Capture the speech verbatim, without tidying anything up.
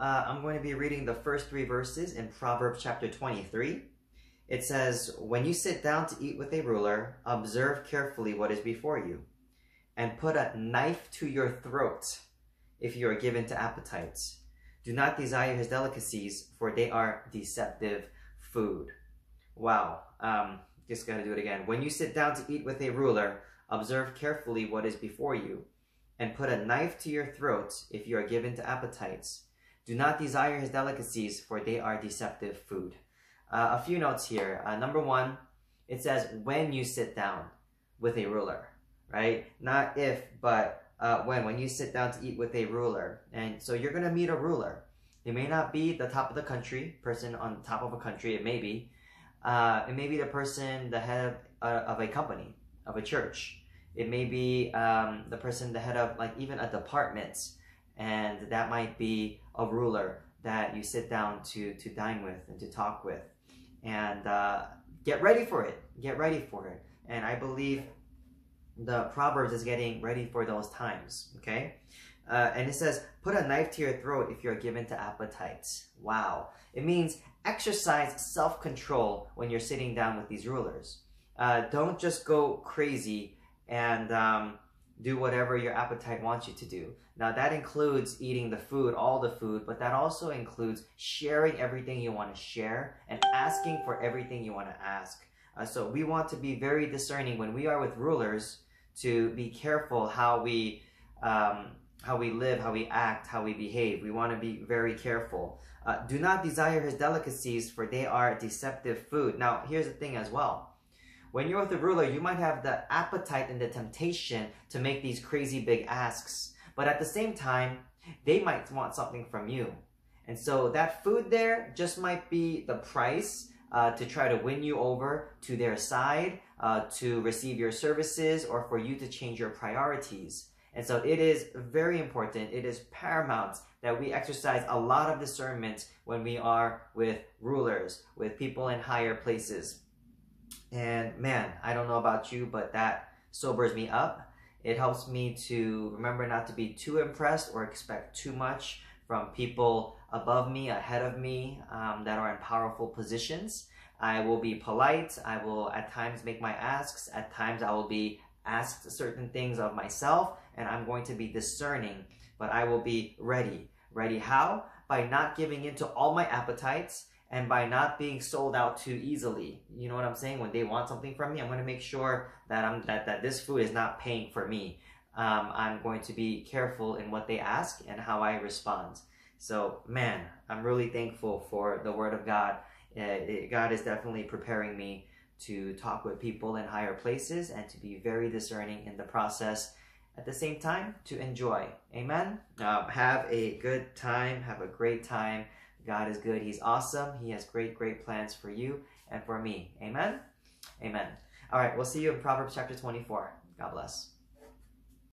uh, I'm going to be reading the first three verses in Proverbs chapter twenty-three. It says, "When you sit down to eat with a ruler, observe carefully what is before you, and put a knife to your throat if you are given to appetites. Do not desire his delicacies, for they are deceptive food." Wow, um, just gotta do it again. "When you sit down to eat with a ruler, observe carefully what is before you, and put a knife to your throat if you are given to appetites. Do not desire his delicacies, for they are deceptive food." Uh, a few notes here. Uh, number one, it says, when you sit down with a ruler, right? Not if, but uh, when. When you sit down to eat with a ruler. And so you're going to meet a ruler. It may not be the top of the country, person on top of a country, it may be. Uh, it may be the person, the head of, uh, of a company, of a church. It may be um, the person, the head of like even a department, and that might be a ruler that you sit down to to dine with and to talk with, and uh, get ready for it. Get ready for it. And I believe the Proverbs is getting ready for those times. Okay, uh, and it says, "Put a knife to your throat if you are given to appetites." Wow, it means exercise self-control when you're sitting down with these rulers. Uh, don't just go crazy and um, do whatever your appetite wants you to do. Now that includes eating the food, all the food, but that also includes sharing everything you want to share and asking for everything you want to ask. Uh, so we want to be very discerning when we are with rulers, to be careful how we, um, how we live, how we act, how we behave. We want to be very careful. Uh, do not desire his delicacies, for they are deceptive food. Now here's the thing as well. When you're with a ruler, you might have the appetite and the temptation to make these crazy big asks. But at the same time, they might want something from you. And so that food there just might be the price uh, to try to win you over to their side, uh, to receive your services, or for you to change your priorities. And so it is very important, it is paramount that we exercise a lot of discernment when we are with rulers, with people in higher places. And man, I don't know about you, but that sobers me up. It helps me to remember not to be too impressed or expect too much from people above me, ahead of me, um, that are in powerful positions. I will be polite. I will at times make my asks. At times I will be asked certain things of myself, and I'm going to be discerning, but I will be ready. Ready how? By not giving in to all my appetites, and by not being sold out too easily. You know what I'm saying? When they want something from me, I'm going to make sure that I'm that, that this food is not paying for me. Um, I'm going to be careful in what they ask and how I respond. So man, I'm really thankful for the Word of God. Uh, it, God is definitely preparing me to talk with people in higher places and to be very discerning in the process. At the same time, to enjoy. Amen? Um, have a good time. Have a great time. God is good. He's awesome. He has great, great plans for you and for me. Amen? Amen. All right, we'll see you in Proverbs chapter twenty-four. God bless.